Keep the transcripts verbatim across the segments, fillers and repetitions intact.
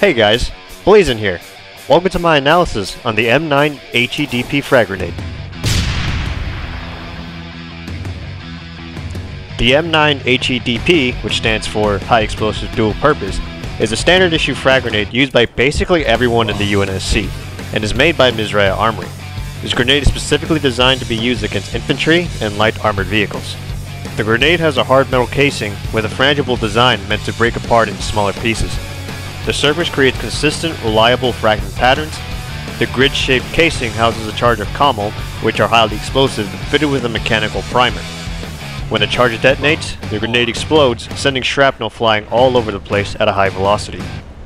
Hey guys, Blazen here. Welcome to my analysis on the M nine H E D P frag grenade. The M nine H E D P, which stands for High Explosive Dual Purpose, is a standard issue frag grenade used by basically everyone in the U N S C, and is made by Mizraia Armory. This grenade is specifically designed to be used against infantry and light armored vehicles. The grenade has a hard metal casing with a frangible design meant to break apart into smaller pieces. The surface creates consistent, reliable fragment patterns. The grid-shaped casing houses a charge of C O M L, which are highly explosive, fitted with a mechanical primer. When the charge detonates, the grenade explodes, sending shrapnel flying all over the place at a high velocity.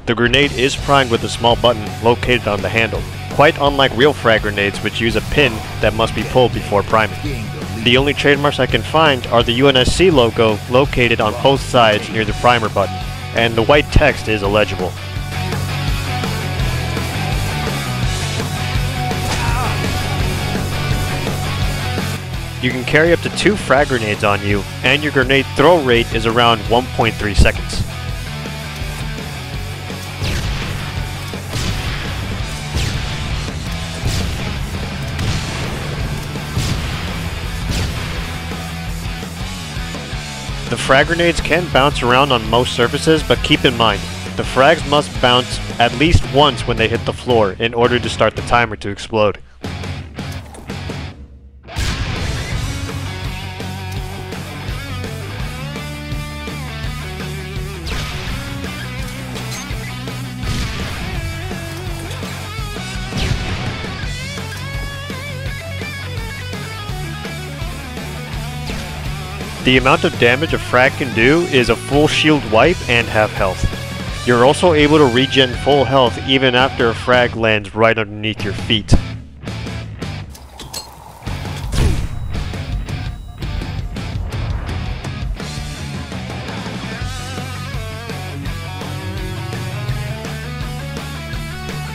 The grenade is primed with a small button located on the handle, quite unlike real frag grenades, which use a pin that must be pulled before priming. The only trademarks I can find are the U N S C logo located on both sides near the primer button, and the white text is illegible. You can carry up to two frag grenades on you, and your grenade throw rate is around one point three seconds. The frag grenades can bounce around on most surfaces, but keep in mind, the frags must bounce at least once when they hit the floor in order to start the timer to explode. The amount of damage a frag can do is a full shield wipe and half health. You're also able to regen full health even after a frag lands right underneath your feet.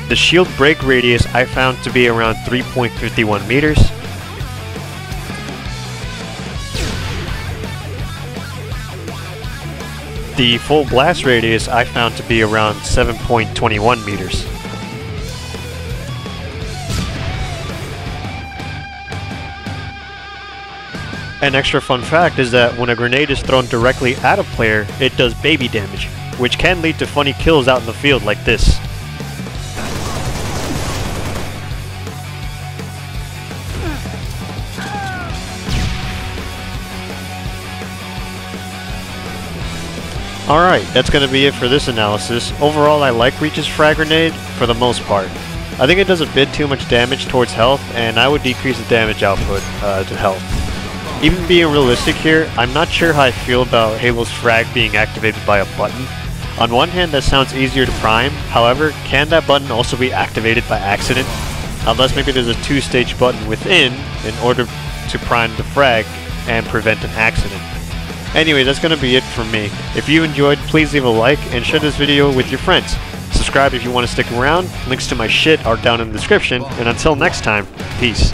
The shield break radius I found to be around three point five one meters. The full blast radius I found to be around seven point two one meters. An extra fun fact is that when a grenade is thrown directly at a player, it does baby damage, which can lead to funny kills out in the field like this. Alright, that's going to be it for this analysis. Overall, I like Reach's frag grenade for the most part. I think it does a bit too much damage towards health, and I would decrease the damage output uh, to health. Even being realistic here, I'm not sure how I feel about Halo's frag being activated by a button. On one hand, that sounds easier to prime. However, can that button also be activated by accident? Unless maybe there's a two-stage button within in order to prime the frag and prevent an accident. Anyway, that's going to be it from me. If you enjoyed, please leave a like and share this video with your friends. Subscribe if you want to stick around. Links to my shit are down in the description. And until next time, peace.